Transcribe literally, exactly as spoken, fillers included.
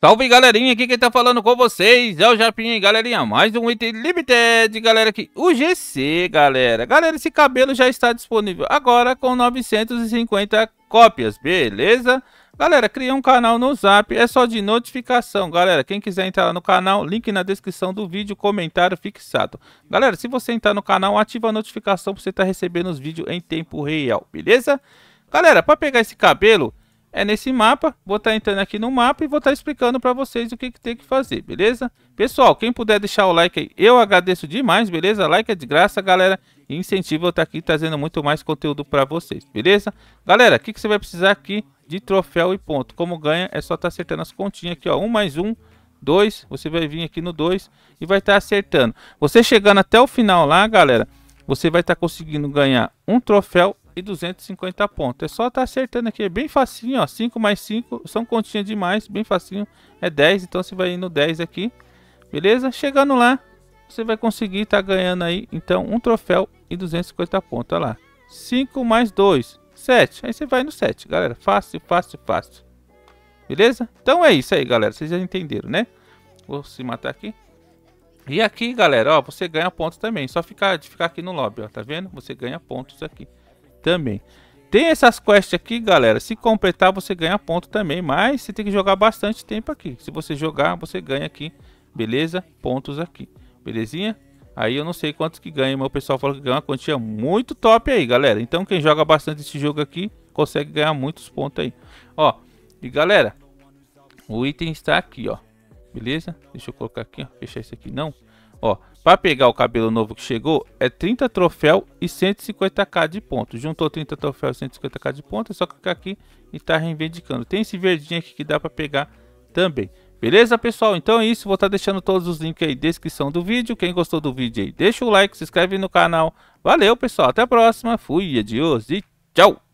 Salve galerinha, aqui quem tá falando com vocês é o Japinha, galerinha, mais um item limited, galera, aqui, o G C, galera, galera, esse cabelo já está disponível agora com novecentos e cinquenta cópias, beleza? Galera, criei um canal no Zap, é só de notificação, galera, quem quiser entrar no canal, link na descrição do vídeo, comentário fixado. Galera, se você entrar no canal, ativa a notificação pra você tá recebendo os vídeos em tempo real, beleza? Galera, pra pegar esse cabelo... é nesse mapa, vou estar entrando aqui no mapa e vou estar explicando para vocês o que, que tem que fazer, beleza? Pessoal, quem puder deixar o like aí, eu agradeço demais, beleza? Like é de graça, galera, e incentivo eu estar aqui trazendo muito mais conteúdo para vocês, beleza? Galera, o que, que você vai precisar aqui de troféu e ponto? Como ganha, é só estar acertando as continhas aqui, ó, um mais um, dois, você vai vir aqui no dois e vai estar acertando. Você chegando até o final lá, galera, você vai estar conseguindo ganhar um troféu e duzentos e cinquenta pontos. É só tá acertando aqui, é bem facinho, ó, cinco mais cinco são continhas demais, bem facinho, é dez, então você vai no dez aqui, beleza? Chegando lá, você vai conseguir tá ganhando aí, então, um troféu e duzentos e cinquenta pontos, olha lá, cinco mais dois, sete, aí você vai no sete, galera, fácil, fácil, fácil, beleza? Então é isso aí, galera, vocês já entenderam, né? Vou se matar aqui. E aqui, galera, ó, você ganha pontos também, só ficar, de ficar aqui no lobby, ó, tá vendo? Você ganha pontos aqui também. Tem essas quests aqui, galera, se completar você ganha ponto também, mas você tem que jogar bastante tempo aqui. Se você jogar, você ganha aqui, beleza? Pontos aqui, belezinha? Aí eu não sei quantos que ganha, mas o pessoal falou que ganha uma quantia muito top aí, galera. Então quem joga bastante esse jogo aqui, consegue ganhar muitos pontos aí. Ó, e galera, o item está aqui, ó, beleza? Deixa eu colocar aqui, ó, fechar isso aqui não. Ó, para pegar o cabelo novo que chegou, é trinta troféu e cento e cinquenta k de pontos. Juntou trinta troféu e cento e cinquenta k de pontos, é só clicar aqui e tá reivindicando. Tem esse verdinho aqui que dá para pegar também. Beleza, pessoal? Então é isso, vou estar deixando todos os links aí na descrição do vídeo. Quem gostou do vídeo aí, deixa o like, se inscreve no canal. Valeu, pessoal, até a próxima. Fui, adiós e tchau!